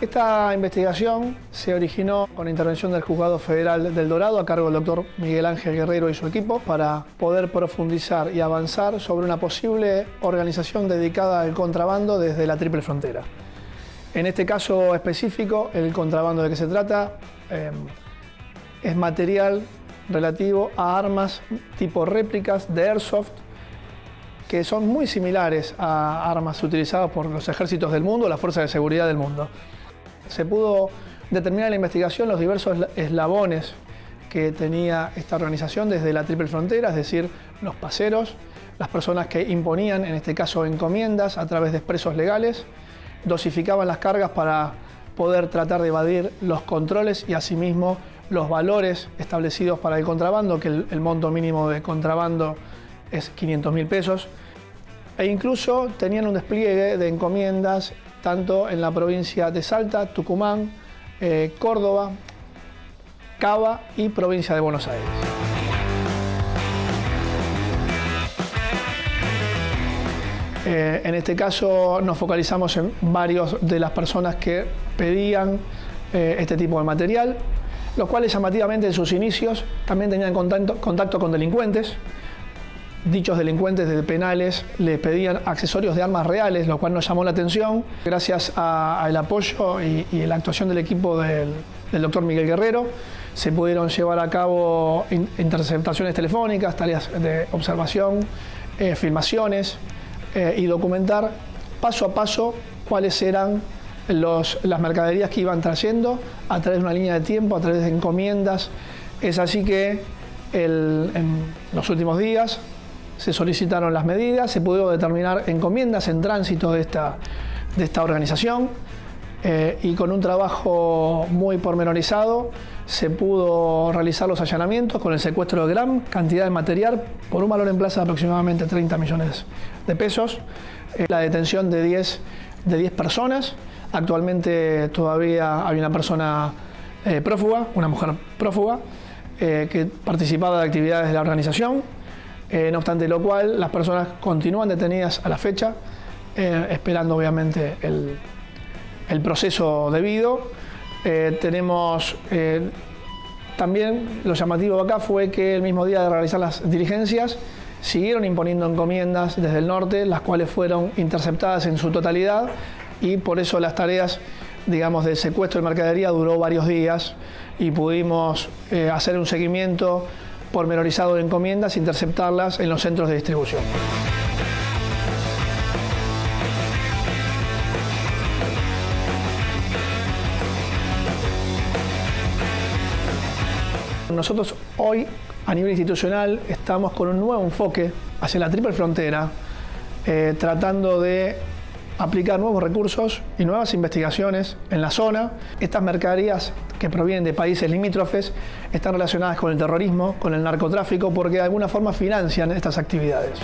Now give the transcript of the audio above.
Esta investigación se originó con la intervención del Juzgado Federal del Dorado a cargo del doctor Miguel Ángel Guerrero y su equipo para poder profundizar y avanzar sobre una posible organización dedicada al contrabando desde la Triple Frontera. En este caso específico, el contrabando de que se trata es material relativo a armas tipo réplicas de airsoft que son muy similares a armas utilizadas por los ejércitos del mundo o las fuerzas de seguridad del mundo. Se pudo determinar en la investigación los diversos eslabones que tenía esta organización desde la Triple Frontera, es decir, los paseros, las personas que imponían, en este caso, encomiendas a través de expresos legales, dosificaban las cargas para poder tratar de evadir los controles y asimismo los valores establecidos para el contrabando, que el monto mínimo de contrabando es 500.000 pesos, e incluso tenían un despliegue de encomiendas tanto en la provincia de Salta, Tucumán, Córdoba, CABA y provincia de Buenos Aires. En este caso nos focalizamos en varios de las personas que pedían este tipo de material, los cuales llamativamente en sus inicios también tenían contacto con delincuentes. Dichos delincuentes de penales les pedían accesorios de armas reales, lo cual nos llamó la atención. Gracias al apoyo y la actuación del equipo del doctor Miguel Guerrero, se pudieron llevar a cabo interceptaciones telefónicas, tareas de observación, filmaciones y documentar paso a paso cuáles eran las mercaderías que iban trayendo a través de una línea de tiempo, a través de encomiendas. Es así que en los últimos días se solicitaron las medidas, se pudo determinar encomiendas en tránsito de esta organización y con un trabajo muy pormenorizado se pudo realizar los allanamientos con el secuestro de gran cantidad de material por un valor en plaza de aproximadamente 30 millones de pesos, la detención de 10 personas. Actualmente todavía hay una persona prófuga, una mujer prófuga, que participaba de actividades de la organización. No obstante lo cual, las personas continúan detenidas a la fecha, esperando obviamente el proceso debido. Tenemos también, lo llamativo acá fue que el mismo día de realizar las diligencias, siguieron imponiendo encomiendas desde el norte, las cuales fueron interceptadas en su totalidad y por eso las tareas, digamos, del secuestro de mercadería duró varios días y pudimos hacer un seguimiento pormenorizado de encomiendas, interceptarlas en los centros de distribución. Nosotros hoy, a nivel institucional, estamos con un nuevo enfoque hacia la Triple Frontera, tratando de aplicar nuevos recursos y nuevas investigaciones en la zona. Estas mercaderías que provienen de países limítrofes están relacionadas con el terrorismo, con el narcotráfico, porque de alguna forma financian estas actividades.